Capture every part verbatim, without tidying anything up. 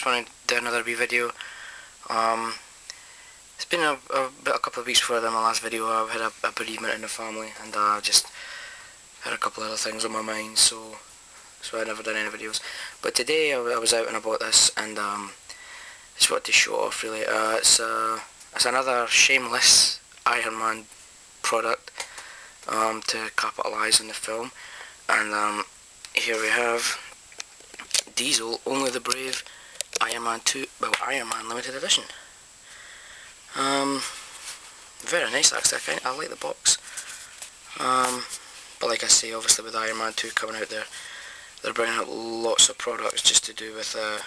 just wanted to do another B video. Um, it's been a, a, a couple of weeks further than my last video. I've had a, a bereavement in the family, and I uh, just had a couple of other things on my mind, so so I never done any videos. But today I, I was out and I bought this, and um, just wanted to show off really. Uh, it's uh, it's another shameless Iron Man product um, to capitalise on the film, and um, here we have Diesel, Only the Brave, Iron Man two, well, Iron Man Limited Edition. Um, very nice actually, I, kind of, I like the box. Um, but like I say, obviously with Iron Man two coming out there, they're bringing out lots of products just to do with uh,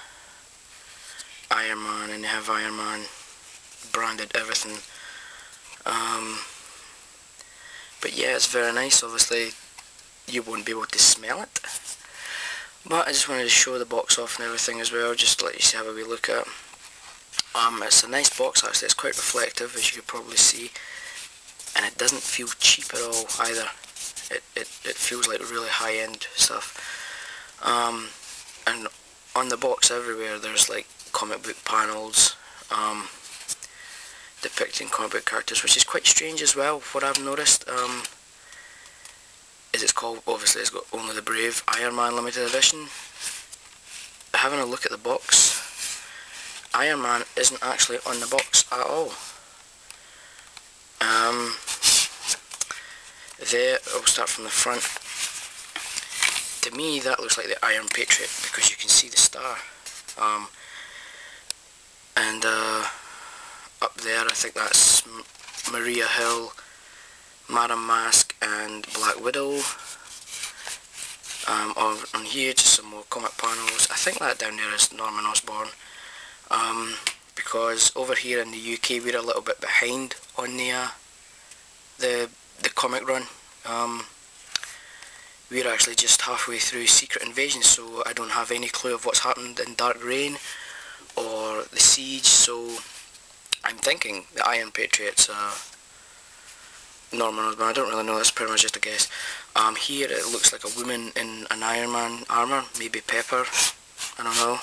Iron Man, and they have Iron Man branded everything. Um, but yeah, it's very nice. Obviously you won't be able to smell it, but I just wanted to show the box off and everything as well, just to let you see, have a wee look at it. Um, it's a nice box actually, it's quite reflective as you could probably see, and it doesn't feel cheap at all either. It it, it feels like really high end stuff. Um, and on the box everywhere there's like comic book panels um, depicting comic book characters, which is quite strange as well. What I've noticed, um, is it's called, obviously it's got Only the Brave, Iron Man Limited Edition. Having a look at the box, Iron Man isn't actually on the box at all. Um, there, I'll start from the front. To me that looks like the Iron Patriot, because you can see the star. Um, and uh, up there I think that's Maria Hill, Madame Mask and Black Widow. Um, on here just some more comic panels. I think that down there is Norman Osborn, um, because over here in the U K we're a little bit behind on the uh, the, the comic run. Um, we're actually just halfway through Secret Invasion, so I don't have any clue of what's happened in Dark Reign or the Siege, so I'm thinking the Iron Patriots uh, Norman Osborn, I don't really know, that's pretty much just a guess. Um, here it looks like a woman in an Iron Man armour, maybe Pepper, I don't know.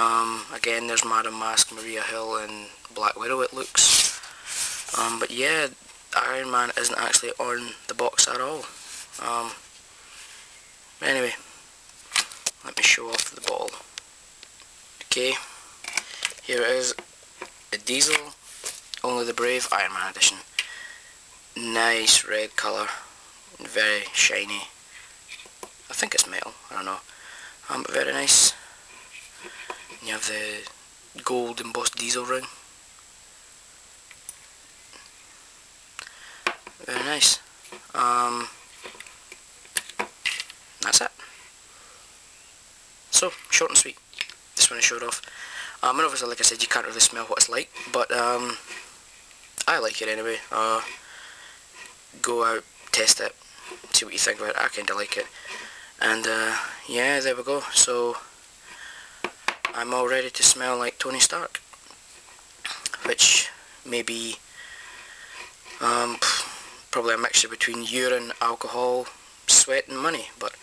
Um, again there's Madame Mask, Maria Hill and Black Widow it looks. Um, but yeah, Iron Man isn't actually on the box at all. Um, anyway, let me show off the bottle. Okay, here it is, the Diesel, Only the Brave, Iron Man edition. Nice red colour, very shiny. I think it's metal, I don't know. Um, but very nice. And you have the gold embossed Diesel ring. Very nice. Um, that's it. So, short and sweet. This one I showed off. Um, and obviously, like I said, you can't really smell what it's like, but um, I like it anyway. Uh, go out, test it, see what you think about it. I kind of like it, and uh, yeah, there we go. So I'm all ready to smell like Tony Stark, which may be um, probably a mixture between urine, alcohol, sweat and money, but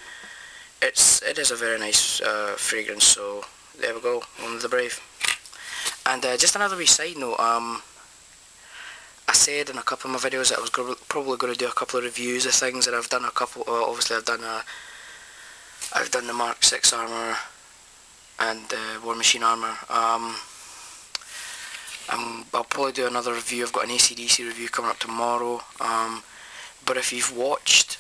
it's it is a very nice uh, fragrance. So there we go, Only the Brave. And uh, just another wee side note, um, I said in a couple of my videos that I was go probably going to do a couple of reviews of things, and I've done a couple. Uh, obviously, I've done a, I've done the Mark six armor and the uh, War Machine armor. Um, I'm, I'll probably do another review. I've got an A C D C review coming up tomorrow. Um, but if you've watched,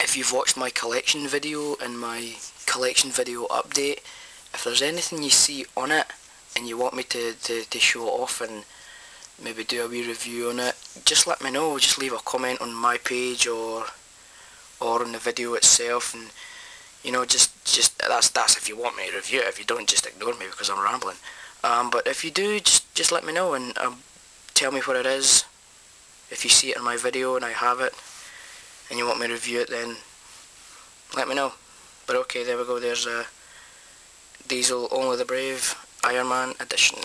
if you've watched my collection video and my collection video update, if there's anything you see on it and you want me to to, to show it off and maybe do a wee review on it, just let me know, just leave a comment on my page or or on the video itself, and you know, just just that's that's if you want me to review it. If you don't, just ignore me because I'm rambling. Um, but if you do, just just let me know and um, tell me what it is. If you see it in my video and I have it and you want me to review it, then let me know. But okay, there we go, there's a Diesel Only the Brave Iron Man edition.